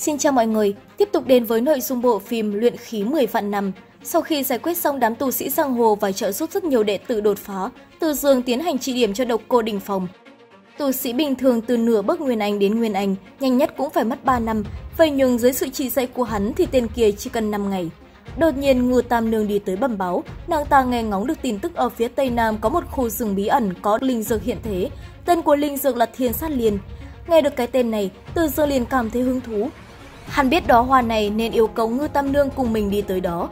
Xin chào mọi người, tiếp tục đến với nội dung bộ phim Luyện khí 10 vạn năm. Sau khi giải quyết xong đám tu sĩ giang hồ và trợ giúp rất nhiều đệ tử đột phá, Từ Dương tiến hành trị điểm cho độc cô đỉnh phòng. Tu sĩ bình thường từ nửa bước nguyên anh đến nguyên anh, nhanh nhất cũng phải mất 3 năm, vậy nhưng dưới sự chỉ dạy của hắn thì tên kia chỉ cần 5 ngày. Đột nhiên Ngư Tam Nương đi tới bẩm báo, nàng ta nghe ngóng được tin tức ở phía Tây Nam có một khu rừng bí ẩn có linh dược hiện thế, tên của linh dược là Thiên Sát Liên. Nghe được cái tên này, Từ Dương liền cảm thấy hứng thú. Hắn biết đó hoa này nên yêu cầu Ngư Tam Nương cùng mình đi tới đó.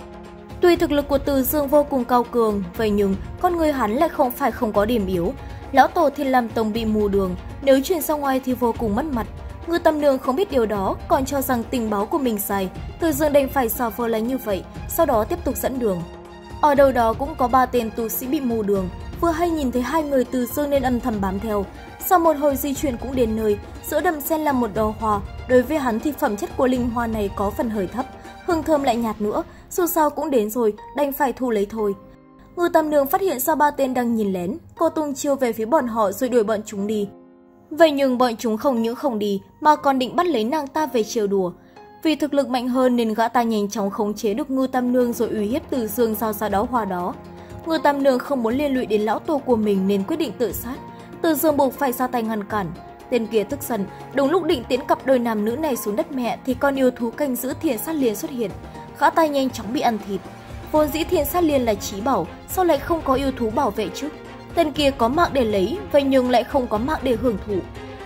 Tuy thực lực của Từ Dương vô cùng cao cường, vậy nhưng con người hắn lại không phải không có điểm yếu. Lão tổ Thiên Lam Tông bị mù đường, nếu truyền ra ngoài thì vô cùng mất mặt. Ngư Tam Nương không biết điều đó, còn cho rằng tình báo của mình sai. Từ Dương đành phải xả vờ lánh như vậy, sau đó tiếp tục dẫn đường. Ở đâu đó cũng có 3 tên tu sĩ bị mù đường, vừa hay nhìn thấy hai người Từ Dương nên âm thầm bám theo. Sau một hồi di chuyển cũng đến nơi, giữa đầm sen là một đóa hoa. Đối với hắn thì phẩm chất của linh hoa này có phần hơi thấp, hương thơm lại nhạt nữa, dù sao cũng đến rồi, đành phải thu lấy thôi. Ngư Tam Nương phát hiện ra 3 tên đang nhìn lén, cô tung chiêu về phía bọn họ rồi đuổi bọn chúng đi. Vậy nhưng bọn chúng không những không đi mà còn định bắt lấy nàng ta về trêu đùa. Vì thực lực mạnh hơn nên gã ta nhanh chóng khống chế được Ngư Tam Nương rồi uy hiếp Từ Dương giao ra đó hoa đó. Ngư Tam Nương không muốn liên lụy đến lão tổ của mình nên quyết định tự sát. Từ Dương buộc phải ra tay ngăn cản. Tên kia tức giận, đúng lúc định tiễn cặp đôi nam nữ này xuống đất mẹ thì con yêu thú canh giữ Thiên Sát Liên xuất hiện. Gã ta nhanh chóng bị ăn thịt. Vốn dĩ Thiên Sát Liên là chí bảo, sao lại không có yêu thú bảo vệ chứ? Tên kia có mạng để lấy, vậy nhưng lại không có mạng để hưởng thụ.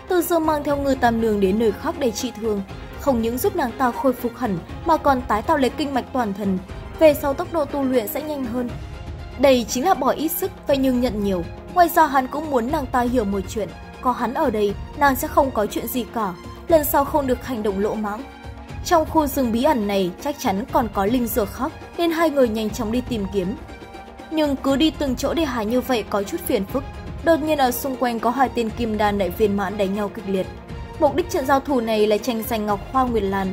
Từ Dương mang theo Ngư Tam Nương đến nơi khác để trị thương, không những giúp nàng ta khôi phục hẳn mà còn tái tạo lấy kinh mạch toàn thân. Về sau tốc độ tu luyện sẽ nhanh hơn. Đây chính là bỏ ít sức, vậy nhưng nhận nhiều. Ngoài ra hắn cũng muốn nàng ta hiểu một chuyện, có hắn ở đây, nàng sẽ không có chuyện gì cả, lần sau không được hành động lỗ mãng. Trong khu rừng bí ẩn này chắc chắn còn có linh dược khác nên hai người nhanh chóng đi tìm kiếm. Nhưng cứ đi từng chỗ để hái như vậy có chút phiền phức. Đột nhiên ở xung quanh có hai tên kim đan đại viên mãn đánh nhau kịch liệt. Mục đích trận giao thủ này là tranh giành ngọc hoa Nguyệt Lan.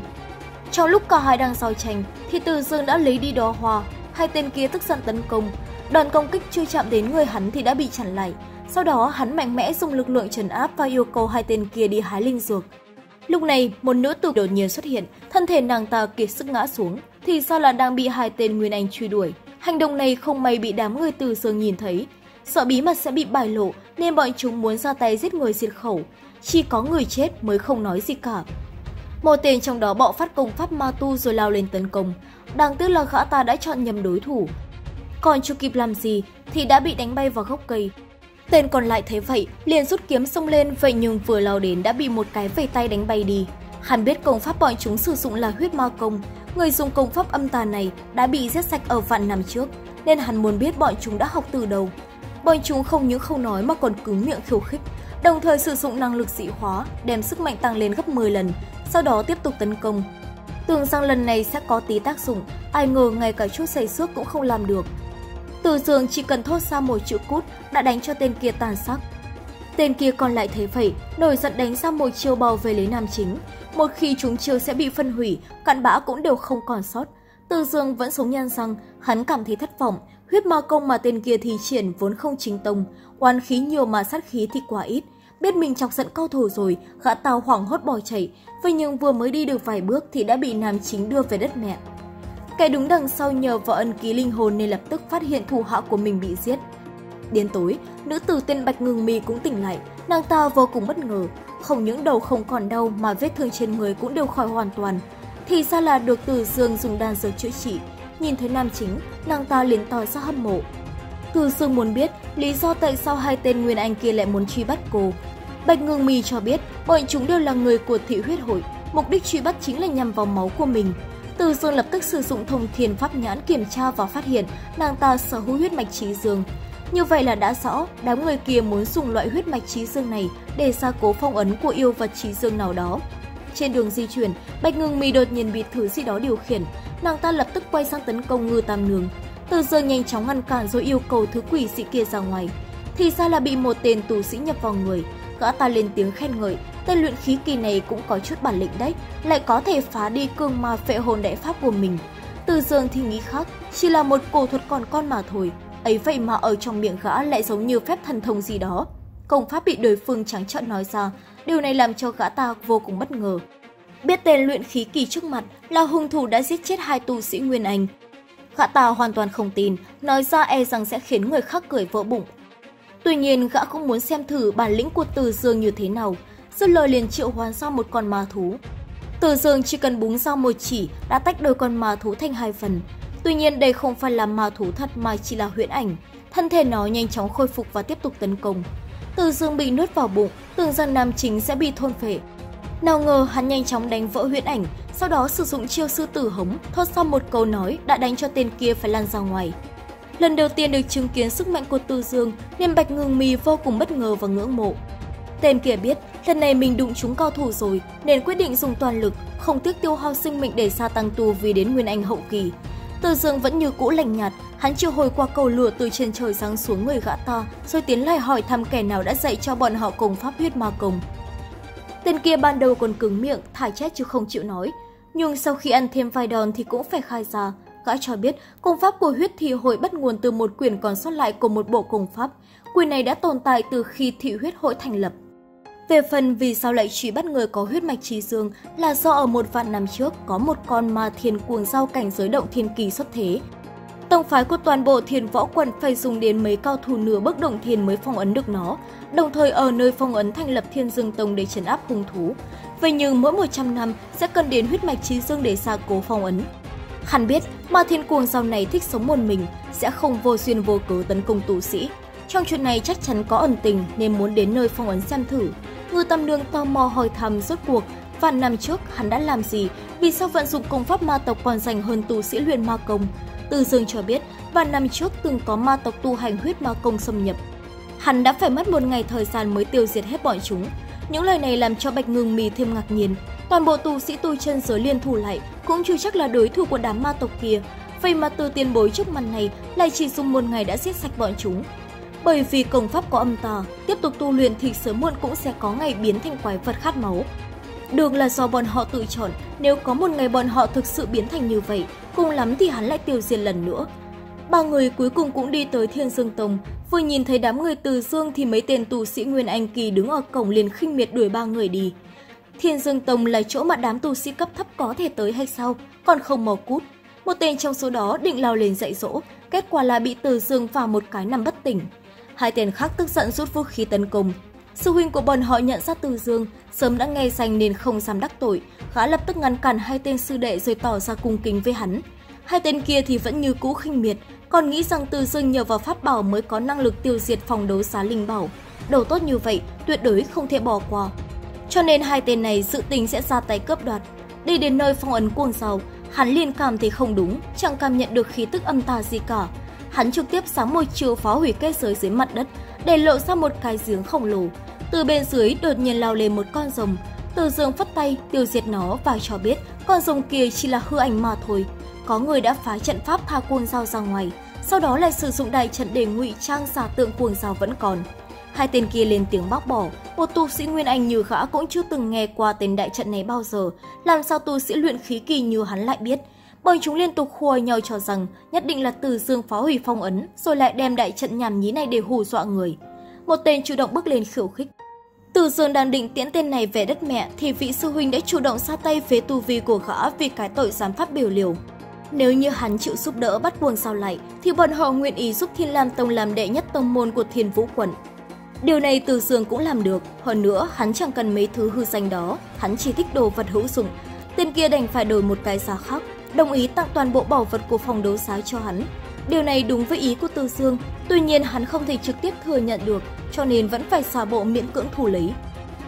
Trong lúc cả hai đang giao tranh thì Từ Dương đã lấy đi đóa hoa, hai tên kia tức giận tấn công. Đoàn công kích chưa chạm đến người hắn thì đã bị chặn lại. Sau đó hắn mạnh mẽ dùng lực lượng trấn áp và yêu cầu hai tên kia đi hái linh dược. Lúc này một nữ tử đột nhiên xuất hiện, thân thể nàng ta kiệt sức ngã xuống, thì ra là đang bị hai tên nguyên anh truy đuổi. Hành động này không may bị đám người Từ Dương nhìn thấy, sợ bí mật sẽ bị bại lộ nên bọn chúng muốn ra tay giết người diệt khẩu, chỉ có người chết mới không nói gì cả. Một tên trong đó bạo phát công pháp ma tu rồi lao lên tấn công, đáng tiếc là gã ta đã chọn nhầm đối thủ. Còn chưa kịp làm gì thì đã bị đánh bay vào gốc cây. Tên còn lại thấy vậy liền rút kiếm xông lên, vậy nhưng vừa lao đến đã bị một cái vẩy tay đánh bay đi. Hắn biết công pháp bọn chúng sử dụng là huyết ma công, người dùng công pháp âm tà này đã bị giết sạch ở vạn năm trước nên hắn muốn biết bọn chúng đã học từ đầu. Bọn chúng không những không nói mà còn cứng miệng khiêu khích, đồng thời sử dụng năng lực dị hóa đem sức mạnh tăng lên gấp 10 lần, sau đó tiếp tục tấn công. Tưởng rằng lần này sẽ có tí tác dụng, ai ngờ ngay cả chút xây xước cũng không làm được. Từ Dương chỉ cần thốt ra một chữ cút đã đánh cho tên kia tàn sắc. Tên kia còn lại thấy vậy, nổi giận đánh ra một chiêu bao về lấy nam chính. Một khi chúng chiêu sẽ bị phân hủy, cặn bã cũng đều không còn sót. Từ Dương vẫn sống nhăn răng, hắn cảm thấy thất vọng. Huyết ma công mà tên kia thi triển vốn không chính tông, oán khí nhiều mà sát khí thì quá ít. Biết mình chọc giận cao thủ rồi, gã tàu hoảng hốt bỏ chạy. Vậy nhưng vừa mới đi được vài bước thì đã bị nam chính đưa về đất mẹ. Kẻ đứng đằng sau nhờ vào ân ký linh hồn nên lập tức phát hiện thủ hạ của mình bị giết. Đến tối, nữ tử tên Bạch Ngưng Mị cũng tỉnh lại, nàng ta vô cùng bất ngờ, không những đầu không còn đau mà vết thương trên người cũng đều khỏi hoàn toàn. Thì ra là được Từ Dương dùng đan dược chữa trị. Nhìn thấy nam chính, nàng ta liền tỏ ra hâm mộ. Từ Dương muốn biết lý do tại sao hai tên nguyên anh kia lại muốn truy bắt cô. Bạch Ngưng Mị cho biết bọn chúng đều là người của Thị Huyết Hội, mục đích truy bắt chính là nhằm vào máu của mình. Từ Dương lập tức sử dụng thông thiên pháp nhãn kiểm tra và phát hiện nàng ta sở hữu huyết mạch trí dương. Như vậy là đã rõ, đám người kia muốn dùng loại huyết mạch trí dương này để gia cố phong ấn của yêu vật trí dương nào đó. Trên đường di chuyển, Bạch Ngưng Mị đột nhiên bị thứ gì đó điều khiển, nàng ta lập tức quay sang tấn công Ngư Tam Nương. Từ Dương nhanh chóng ngăn cản rồi yêu cầu thứ quỷ dị kia ra ngoài. Thì ra là bị một tên tù sĩ nhập vào người, gã ta lên tiếng khen ngợi. Tên luyện khí kỳ này cũng có chút bản lĩnh đấy, lại có thể phá đi cương ma phệ hồn đại pháp của mình. Từ Dương thì nghĩ khác, chỉ là một cổ thuật còn con mà thôi, ấy vậy mà ở trong miệng gã lại giống như phép thần thông gì đó. Công pháp bị đối phương trắng trợn nói ra, điều này làm cho gã ta vô cùng bất ngờ. Biết tên luyện khí kỳ trước mặt là hung thủ đã giết chết hai tu sĩ Nguyên Anh. Gã ta hoàn toàn không tin, nói ra e rằng sẽ khiến người khác cười vỡ bụng. Tuy nhiên gã cũng muốn xem thử bản lĩnh của Từ Dương như thế nào, dứt lời liền triệu hoán ra một con ma thú. Từ Dương chỉ cần búng ra một chỉ đã tách đôi con ma thú thành hai phần. Tuy nhiên đây không phải là ma thú thật mà chỉ là huyễn ảnh, thân thể nó nhanh chóng khôi phục và tiếp tục tấn công. Từ Dương bị nuốt vào bụng, tưởng rằng nam chính sẽ bị thôn phệ. Nào ngờ hắn nhanh chóng đánh vỡ huyễn ảnh, sau đó sử dụng chiêu sư tử hống, thốt ra một câu nói đã đánh cho tên kia phải lăn ra ngoài. Lần đầu tiên được chứng kiến sức mạnh của Từ Dương nên Bạch Ngưng Mị vô cùng bất ngờ và ngưỡng mộ. Tên kia biết lần này mình đụng trúng cao thủ rồi nên quyết định dùng toàn lực, không tiếc tiêu hao sinh mệnh để gia tăng tu vi đến Nguyên Anh hậu kỳ. Từ Dương vẫn như cũ lạnh nhạt, hắn triệu hồi qua cầu lửa từ trên trời giáng xuống người gã ta, rồi tiến lại hỏi thăm kẻ nào đã dạy cho bọn họ công pháp huyết ma công. Tên kia ban đầu còn cứng miệng, thả chết chứ không chịu nói, nhưng sau khi ăn thêm vài đòn thì cũng phải khai ra. Gã cho biết công pháp của huyết thị hội bắt nguồn từ một quyển còn sót lại của một bộ công pháp, quyển này đã tồn tại từ khi thị huyết hội thành lập. Về phần vì sao lại truy bắt người có huyết mạch trí dương là do ở 1 vạn năm trước có một con ma thiên cuồng giao cảnh giới động thiên kỳ xuất thế. Tông phái của toàn bộ Thiên Võ Quận phải dùng đến mấy cao thủ nửa bước động thiên mới phong ấn được nó, đồng thời ở nơi phong ấn thành lập Thiên Dương Tông để trấn áp hung thú. Vậy nhưng mỗi 100 năm sẽ cần đến huyết mạch trí dương để gia cố phong ấn. Hắn biết ma thiên cuồng giao này thích sống một mình, sẽ không vô duyên vô cớ tấn công tu sĩ. Trong chuyện này chắc chắn có ẩn tình nên muốn đến nơi phong ấn xem thử. Ngư Tam Nương tò mò hỏi thăm rốt cuộc vạn năm trước hắn đã làm gì, vì sao vận dụng công pháp ma tộc còn rành hơn tu sĩ luyện ma công. Từ Dương cho biết vạn năm trước từng có ma tộc tu hành huyết ma công xâm nhập, hắn đã phải mất một ngày thời gian mới tiêu diệt hết bọn chúng. Những lời này làm cho Bạch Ngưng Mị thêm ngạc nhiên, toàn bộ tu sĩ tu chân giới liên thủ lại cũng chưa chắc là đối thủ của đám ma tộc kia, vậy mà từ tiền bối trước mặt này lại chỉ dùng một ngày đã giết sạch bọn chúng. Bởi vì công pháp có âm tà, tiếp tục tu luyện thì sớm muộn cũng sẽ có ngày biến thành quái vật khát máu. Được là do bọn họ tự chọn, nếu có một ngày bọn họ thực sự biến thành như vậy, cùng lắm thì hắn lại tiêu diệt lần nữa. Ba người cuối cùng cũng đi tới Thiên Dương Tông, vừa nhìn thấy đám người Từ Dương thì mấy tên tu sĩ Nguyên Anh kỳ đứng ở cổng liền khinh miệt đuổi ba người đi. Thiên Dương Tông là chỗ mà đám tu sĩ cấp thấp có thể tới hay sao, còn không mau cút. Một tên trong số đó định lao lên dạy dỗ, kết quả là bị Từ Dương vào một cái nằm bất tỉnh. Hai tên khác tức giận rút vũ khí tấn công. Sư huynh của bọn họ nhận ra Từ Dương, sớm đã nghe danh nên không dám đắc tội, gã lập tức ngăn cản hai tên sư đệ rồi tỏ ra cung kính với hắn. Hai tên kia thì vẫn như cũ khinh miệt, còn nghĩ rằng Từ Dương nhờ vào pháp bảo mới có năng lực tiêu diệt phòng đấu giá linh bảo. Đầu tốt như vậy, tuyệt đối không thể bỏ qua. Cho nên hai tên này dự tính sẽ ra tay cướp đoạt. Đi đến nơi phong ấn cuồng giao, hắn liền cảm thấy không đúng, chẳng cảm nhận được khí tức âm tà gì cả. Hắn trực tiếp sáng một chiều phá hủy kết giới dưới mặt đất để lộ ra một cái giếng khổng lồ. Từ bên dưới đột nhiên lao lên một con rồng. Từ Dương phất tay tiêu diệt nó và cho biết con rồng kia chỉ là hư ảnh mà thôi. Có người đã phá trận pháp tha cuồng giao ra ngoài, sau đó lại sử dụng đại trận để ngụy trang giả tượng cuồng giao vẫn còn. Hai tên kia lên tiếng bác bỏ, một tu sĩ Nguyên Anh như gã cũng chưa từng nghe qua tên đại trận này bao giờ, làm sao tu sĩ luyện khí kỳ như hắn lại biết. Bọn chúng liên tục khua nhau cho rằng nhất định là Từ Dương phá hủy phong ấn rồi lại đem đại trận nhảm nhí này để hù dọa người. Một tên chủ động bước lên khiêu khích. Từ Dương đang định tiễn tên này về đất mẹ thì vị sư huynh đã chủ động ra tay phế tu vi của gã vì cái tội dám phát biểu liều. Nếu như hắn chịu giúp đỡ bắt buông sao lại thì bọn họ nguyện ý giúp Thiên Lam Tông làm đệ nhất tông môn của Thiên Vũ Quận. Điều này Từ Dương cũng làm được, hơn nữa hắn chẳng cần mấy thứ hư danh đó, hắn chỉ thích đồ vật hữu dụng. Tên kia đành phải đổi một cái giá khác, đồng ý tặng toàn bộ bảo vật của phòng đấu giá cho hắn. Điều này đúng với ý của Từ Dương, tuy nhiên hắn không thể trực tiếp thừa nhận được, cho nên vẫn phải xả bộ miễn cưỡng thủ lấy.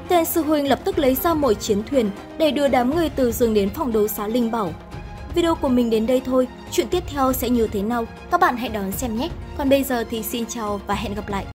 Tên sư huynh lập tức lấy ra một chiến thuyền để đưa đám người Từ Dương đến phòng đấu giá linh bảo. Video của mình đến đây thôi, chuyện tiếp theo sẽ như thế nào, các bạn hãy đón xem nhé. Còn bây giờ thì xin chào và hẹn gặp lại.